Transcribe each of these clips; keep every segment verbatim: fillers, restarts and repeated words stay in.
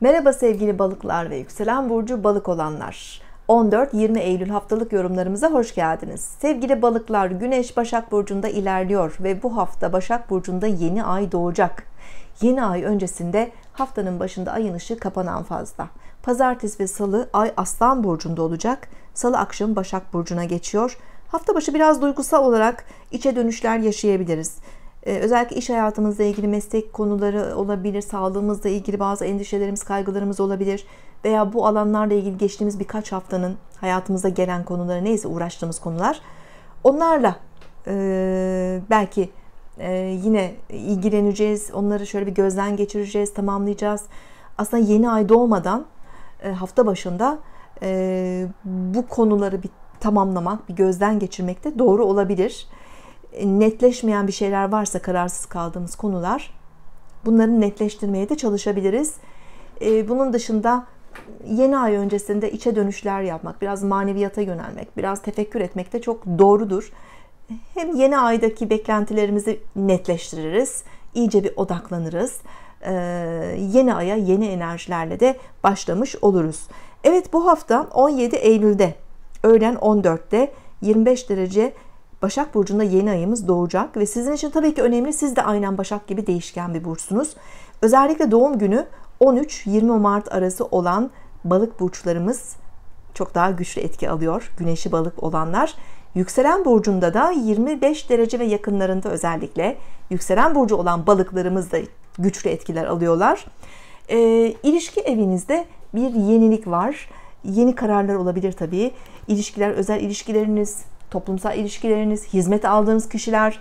Merhaba sevgili balıklar ve yükselen burcu balık olanlar. on dört yirmi Eylül haftalık yorumlarımıza hoş geldiniz. Sevgili balıklar, Güneş Başak Burcu'nda ilerliyor ve bu hafta Başak Burcu'nda yeni ay doğacak. Yeni ay öncesinde haftanın başında ayın ışığı kapanan fazla. Pazartesi ve salı ay Aslan Burcu'nda olacak. Salı akşamı Başak Burcu'na geçiyor. Hafta başı biraz duygusal olarak içe dönüşler yaşayabiliriz. Özellikle iş hayatımızla ilgili meslek konuları olabilir, sağlığımızla ilgili bazı endişelerimiz, kaygılarımız olabilir veya bu alanlarla ilgili geçtiğimiz birkaç haftanın hayatımıza gelen konuları, neyse uğraştığımız konular, onlarla e, belki e, yine ilgileneceğiz, onları şöyle bir gözden geçireceğiz, tamamlayacağız. Aslında yeni ay doğmadan e, hafta başında e, bu konuları bir tamamlamak, bir gözden geçirmek de doğru olabilir. Netleşmeyen bir şeyler varsa, kararsız kaldığımız konular, bunları netleştirmeye de çalışabiliriz. Bunun dışında yeni ay öncesinde içe dönüşler yapmak, biraz maneviyata yönelmek, biraz tefekkür etmek de çok doğrudur. Hem yeni aydaki beklentilerimizi netleştiririz, iyice bir odaklanırız. Yeni aya yeni enerjilerle de başlamış oluruz. Evet, bu hafta on yedi Eylül'de öğlen on dörtte yirmi beş derece Başak Burcu'nda yeni ayımız doğacak ve sizin için tabii ki önemli. Siz de aynen Başak gibi değişken bir burçsunuz. Özellikle doğum günü on üç yirmi Mart arası olan balık burçlarımız çok daha güçlü etki alıyor. Güneşi balık olanlar. Yükselen burcunda da yirmi beş derece ve yakınlarında özellikle yükselen burcu olan balıklarımız da güçlü etkiler alıyorlar. E, ilişki evinizde bir yenilik var. Yeni kararlar olabilir tabii. İlişkiler, özel ilişkileriniz, toplumsal ilişkileriniz, hizmet aldığınız kişiler,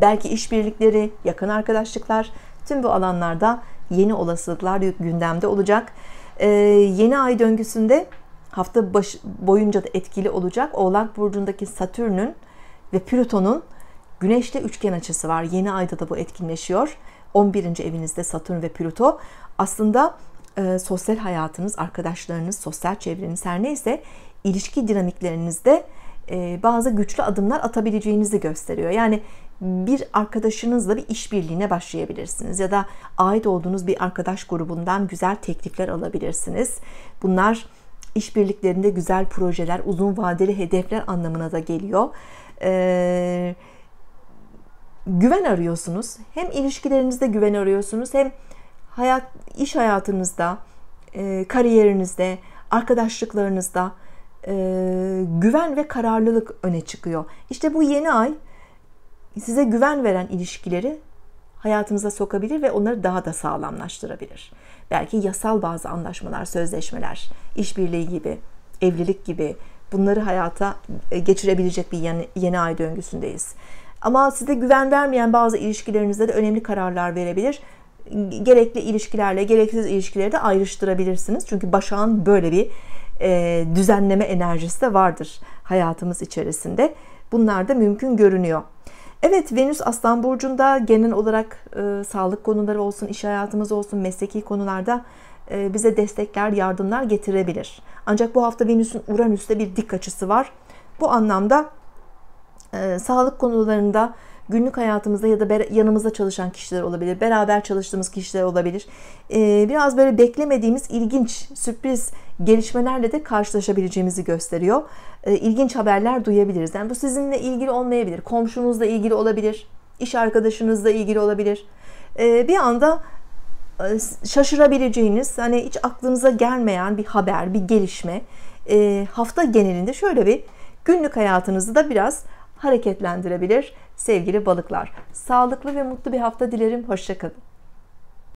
belki işbirlikleri, yakın arkadaşlıklar, tüm bu alanlarda yeni olasılıklar gündemde olacak. Yeni ay döngüsünde hafta başı boyunca da etkili olacak. Oğlak Burcu'ndaki Satürn'ün ve Plüton'un Güneş'te üçgen açısı var. Yeni ayda da bu etkinleşiyor. on birinci evinizde Satürn ve Plüto. Aslında e, sosyal hayatınız, arkadaşlarınız, sosyal çevreniz, her neyse, ilişki dinamiklerinizde bazı güçlü adımlar atabileceğinizi gösteriyor. Yani bir arkadaşınızla bir işbirliğine başlayabilirsiniz ya da ait olduğunuz bir arkadaş grubundan güzel teklifler alabilirsiniz. Bunlar işbirliklerinde güzel projeler, uzun vadeli hedefler anlamına da geliyor. Ee, güven arıyorsunuz. Hem ilişkilerinizde güven arıyorsunuz, hem hayat, iş hayatınızda, kariyerinizde, arkadaşlıklarınızda Ee, güven ve kararlılık öne çıkıyor. İşte bu yeni ay size güven veren ilişkileri hayatınıza sokabilir ve onları daha da sağlamlaştırabilir. Belki yasal bazı anlaşmalar, sözleşmeler, işbirliği gibi, evlilik gibi, bunları hayata geçirebilecek bir yeni, yeni ay döngüsündeyiz. Ama size güven vermeyen bazı ilişkilerinizde de önemli kararlar verebilir. Gerekli ilişkilerle gereksiz ilişkileri de ayrıştırabilirsiniz. Çünkü Başak'ın böyle bir E, düzenleme enerjisi de vardır hayatımız içerisinde. Bunlar da mümkün görünüyor. Evet, Venüs Aslan Burcu'nda genel olarak e, sağlık konuları olsun, iş hayatımız olsun, mesleki konularda e, bize destekler, yardımlar getirebilir. Ancak bu hafta Venüs'ün Uranüs'te bir dik açısı var. Bu anlamda e, sağlık konularında, günlük hayatımızda ya da yanımızda çalışan kişiler olabilir, beraber çalıştığımız kişiler olabilir. Ee, biraz böyle beklemediğimiz ilginç, sürpriz gelişmelerle de karşılaşabileceğimizi gösteriyor. Ee, ilginç haberler duyabiliriz. Yani bu sizinle ilgili olmayabilir, komşunuzla ilgili olabilir, iş arkadaşınızla ilgili olabilir. Ee, bir anda şaşırabileceğiniz, hani hiç aklınıza gelmeyen bir haber, bir gelişme. Ee, hafta genelinde şöyle bir günlük hayatınızı da biraz hareketlendirebilir sevgili balıklar. Sağlıklı ve mutlu bir hafta dilerim. Hoşça kalın.